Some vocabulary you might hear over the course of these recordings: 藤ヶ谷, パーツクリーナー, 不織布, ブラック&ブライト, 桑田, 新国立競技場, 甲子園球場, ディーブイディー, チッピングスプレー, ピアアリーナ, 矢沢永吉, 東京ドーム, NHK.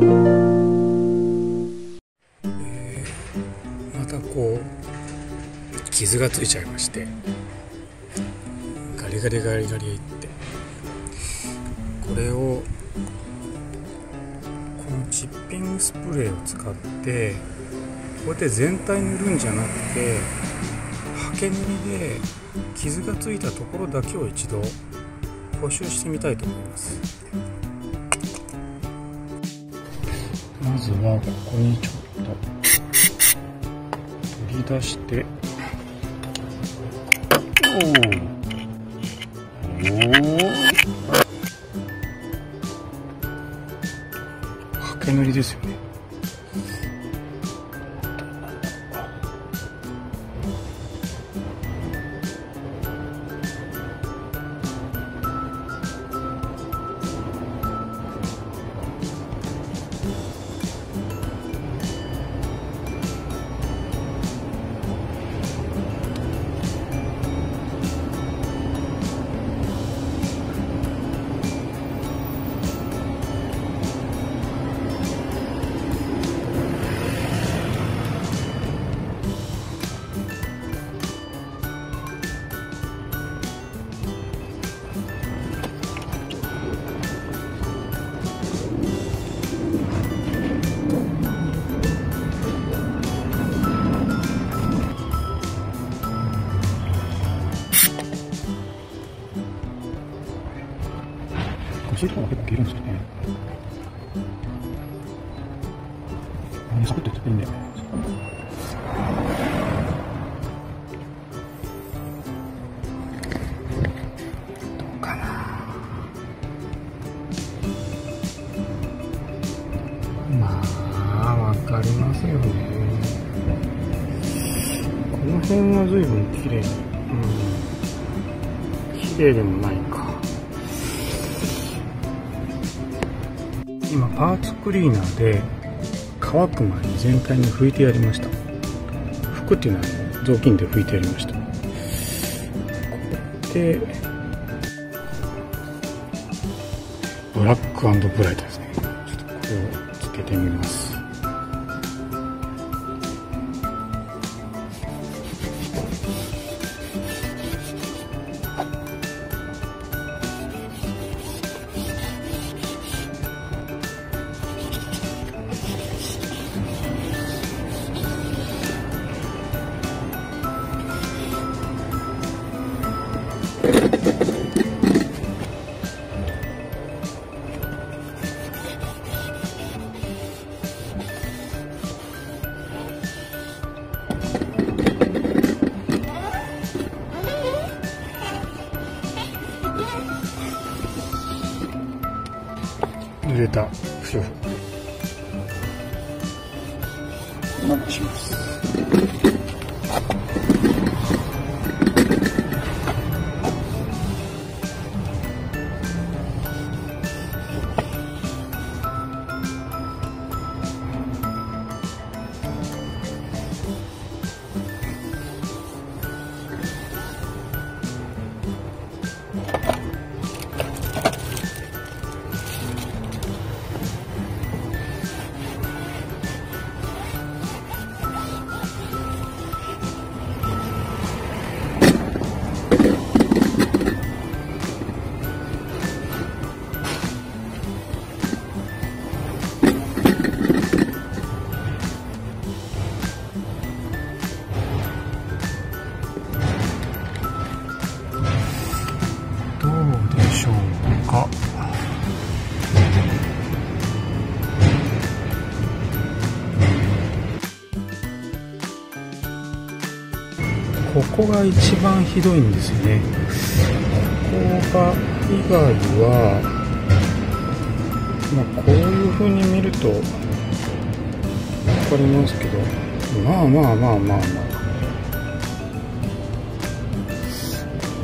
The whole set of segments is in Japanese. またこう傷がついちゃいまして、ガリガリガリガリって、これをこのチッピングスプレーを使ってこうやって全体塗るんじゃなくて、刷毛塗りで傷がついたところだけを一度補修してみたいと思います。まずはここにちょっと取り出して、おお、刷毛塗りですよね。そういう人が結構いるんですよね。サクッとやっていいんだよね。どうかな。まあわかりませんよね。この辺は随分綺麗に、綺麗でもないか。今パーツクリーナーで乾く前に全体に拭いてやりました。拭くっていうのは雑巾で拭いてやりました。こうでブラック&ブライトですね。ちょっとこれをつけてみます。入れた不織布お願いします。ここが一番ひどいんですよね。ここが以外は、まあ、こういう風に見ると分かりますけど、まあまあまあまあまあ、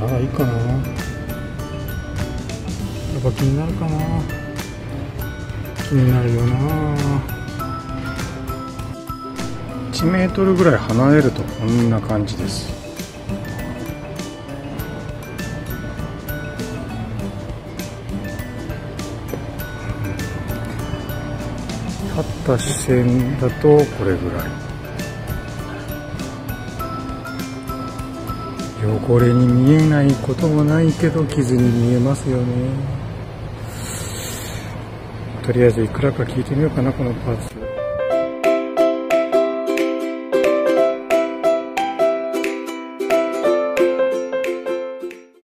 ああいいかな。やっぱ気になるかな。気になるよな。1メートルぐらい離れるとこんな感じです。勝った視線だとこれぐらい、汚れに見えないこともないけど傷に見えますよね。とりあえずいくらか聞いてみようかな、このパーツ。